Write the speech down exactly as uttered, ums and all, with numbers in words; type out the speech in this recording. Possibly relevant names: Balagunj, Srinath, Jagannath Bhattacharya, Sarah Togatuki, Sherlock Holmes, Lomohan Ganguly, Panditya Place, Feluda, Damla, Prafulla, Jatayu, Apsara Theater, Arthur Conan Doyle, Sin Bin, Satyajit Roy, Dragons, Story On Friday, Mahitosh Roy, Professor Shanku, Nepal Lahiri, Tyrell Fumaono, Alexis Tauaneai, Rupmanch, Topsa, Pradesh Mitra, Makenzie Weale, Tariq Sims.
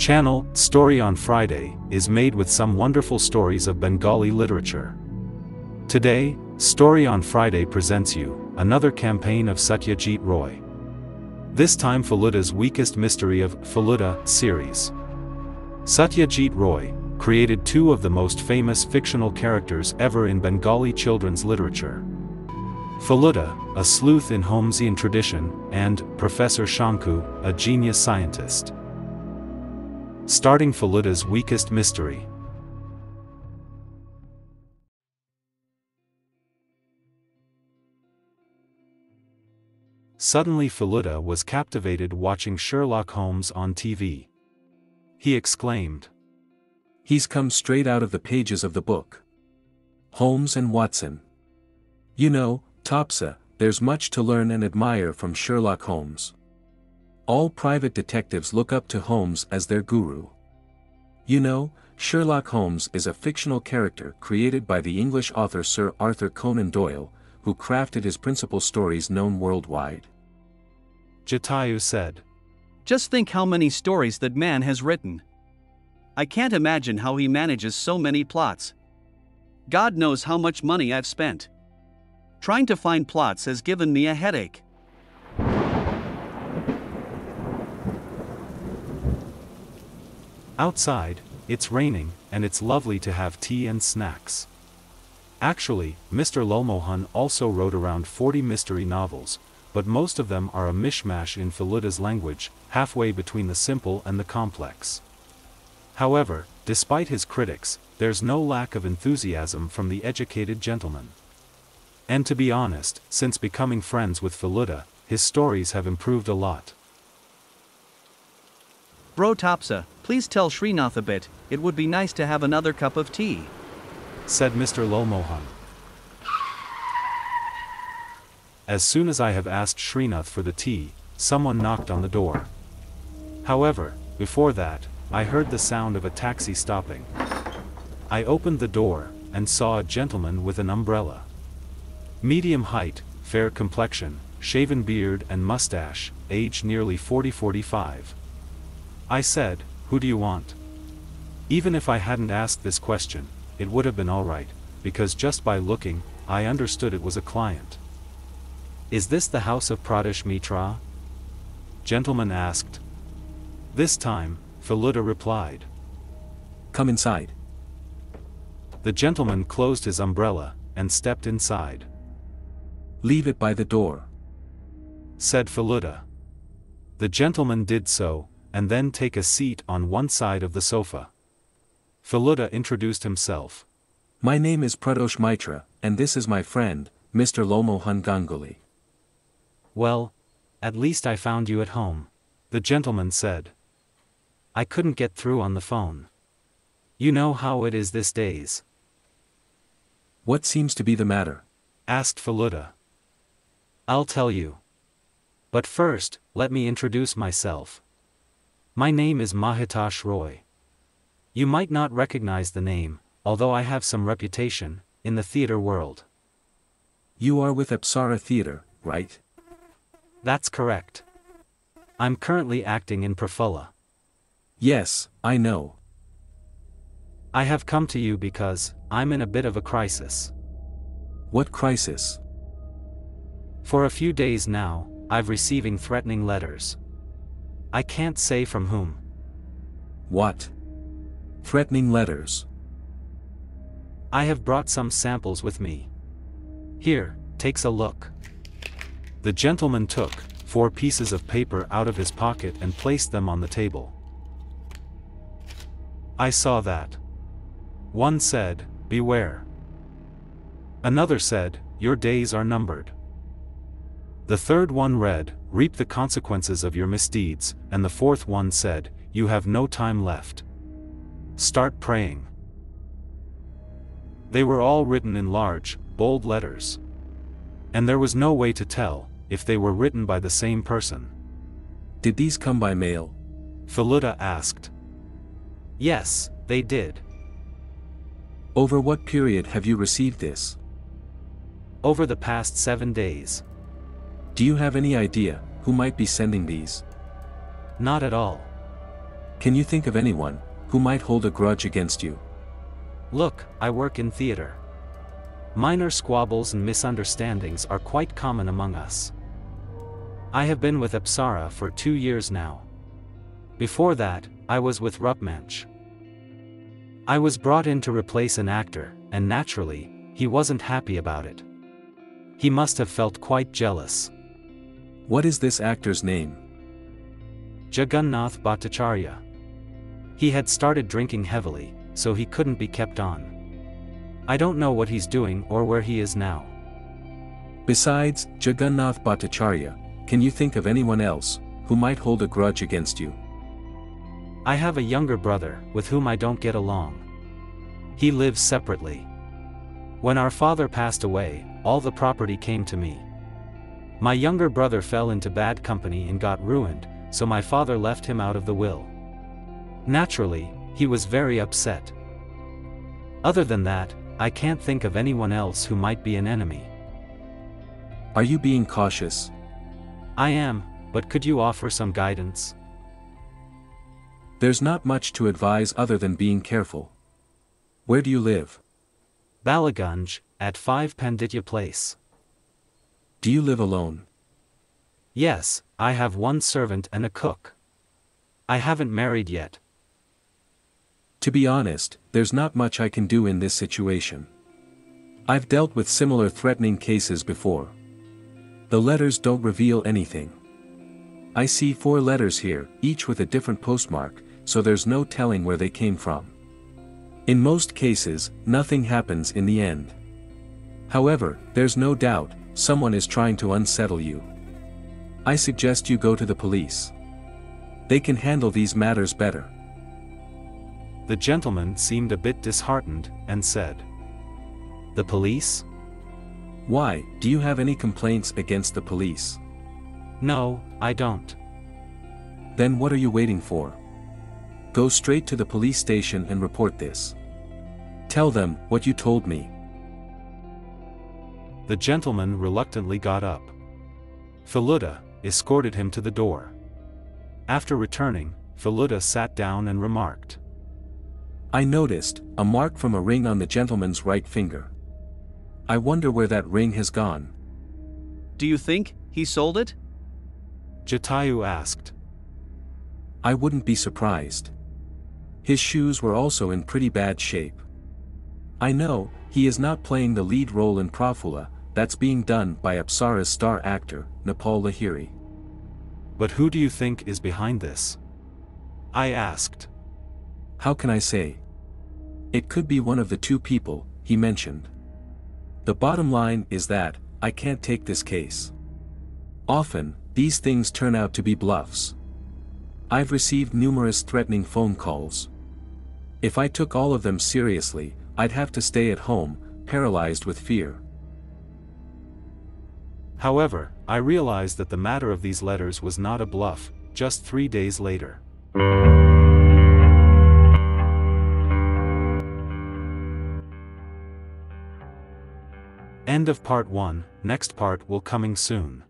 channel, Story on Friday, is made with some wonderful stories of Bengali literature. Today, Story on Friday presents you another campaign of Satyajit Roy. This time Feluda's weakest mystery of Feluda series. Satyajit Roy created two of the most famous fictional characters ever in Bengali children's literature. Feluda, a sleuth in Holmesian tradition, and Professor Shanku, a genius scientist. Starting Feluda's weakest mystery. Suddenly Feluda was captivated watching Sherlock Holmes on T V. He exclaimed, "He's come straight out of the pages of the book. Holmes and Watson. You know, Topsa, there's much to learn and admire from Sherlock Holmes. All private detectives look up to Holmes as their guru. You know, Sherlock Holmes is a fictional character created by the English author Sir Arthur Conan Doyle, who crafted his principal stories known worldwide." Jatayu said, "Just think how many stories that man has written. I can't imagine how he manages so many plots. God knows how much money I've spent. Trying to find plots has given me a headache." Outside, it's raining, and it's lovely to have tea and snacks. Actually, Mister Lomohan also wrote around forty mystery novels, but most of them are a mishmash in Feluda's language, halfway between the simple and the complex. However, despite his critics, there's no lack of enthusiasm from the educated gentleman. And to be honest, since becoming friends with Feluda, his stories have improved a lot. "Bro Topsa, please tell Srinath a bit, it would be nice to have another cup of tea," said Mister Lomohan. As soon as I have asked Srinath for the tea, someone knocked on the door. However, before that, I heard the sound of a taxi stopping. I opened the door, and saw a gentleman with an umbrella. Medium height, fair complexion, shaven beard and mustache, age nearly forty to forty-five. I said, "Who do you want?" Even if I hadn't asked this question, it would have been alright, because just by looking, I understood it was a client. "Is this the house of Pradesh Mitra?" gentleman asked. This time, Feluda replied. "Come inside." The gentleman closed his umbrella, and stepped inside. "Leave it by the door," said Feluda. The gentleman did so, and then take a seat on one side of the sofa. Feluda introduced himself. "My name is Pradesh Mitra, and this is my friend, Mister Lomohan Ganguly." "Well, at least I found you at home," the gentleman said. "I couldn't get through on the phone. You know how it is these days." "What seems to be the matter?" asked Feluda. "I'll tell you. But first, let me introduce myself. My name is Mahitosh Roy. You might not recognize the name, although I have some reputation in the theater world." "You are with Apsara Theater, right?" "That's correct. I'm currently acting in Prafulla." "Yes, I know. I have come to you because I'm in a bit of a crisis." "What crisis?" "For a few days now, I've been receiving threatening letters. I can't say from whom." "What? Threatening letters?" "I have brought some samples with me. Here, takes a look." The gentleman took four pieces of paper out of his pocket and placed them on the table. I saw that. One said, "Beware." Another said, "Your days are numbered." The third one read, "Reap the consequences of your misdeeds," and the fourth one said, "You have no time left. Start praying." They were all written in large, bold letters. And there was no way to tell if they were written by the same person. "Did these come by mail?" Feluda asked. "Yes, they did." "Over what period have you received this?" "Over the past seven days." "Do you have any idea who might be sending these?" "Not at all. Can you think of anyone who might hold a grudge against you? Look, I work in theater. Minor squabbles and misunderstandings are quite common among us. I have been with Apsara for two years now. Before that, I was with Rupmanch. I was brought in to replace an actor, and naturally, he wasn't happy about it. He must have felt quite jealous. What is this actor's name? Jagannath Bhattacharya. He had started drinking heavily, so he couldn't be kept on. I don't know what he's doing or where he is now. Besides Jagannath Bhattacharya, can you think of anyone else who might hold a grudge against you? I have a younger brother with whom I don't get along. He lives separately. When our father passed away, all the property came to me. My younger brother fell into bad company and got ruined, so my father left him out of the will. Naturally, he was very upset. Other than that, I can't think of anyone else who might be an enemy. Are you being cautious? I am, but could you offer some guidance? There's not much to advise other than being careful. Where do you live? Balagunj, at five Panditya Place. Do you live alone? Yes, I have one servant and a cook. I haven't married yet. To be honest, there's not much I can do in this situation. I've dealt with similar threatening cases before. The letters don't reveal anything. I see four letters here, each with a different postmark, so there's no telling where they came from. In most cases, nothing happens in the end. However, there's no doubt, someone is trying to unsettle you. I suggest you go to the police. They can handle these matters better. The gentleman seemed a bit disheartened, and said, "The police? Why, do you have any complaints against the police?" No, I don't. Then what are you waiting for? Go straight to the police station and report this. Tell them what you told me." The gentleman reluctantly got up. Feluda escorted him to the door. After returning, Feluda sat down and remarked, "I noticed a mark from a ring on the gentleman's right finger. I wonder where that ring has gone." "Do you think he sold it?" Jatayu asked. "I wouldn't be surprised. His shoes were also in pretty bad shape. I know he is not playing the lead role in Prafulla, that's being done by Apsara's star actor, Nepal Lahiri." "But who do you think is behind this?" I asked. "How can I say? It could be one of the two people he mentioned. The bottom line is that I can't take this case. Often, these things turn out to be bluffs. I've received numerous threatening phone calls. If I took all of them seriously, I'd have to stay at home, paralyzed with fear." However, I realized that the matter of these letters was not a bluff, just three days later. End of part one, next part will coming soon.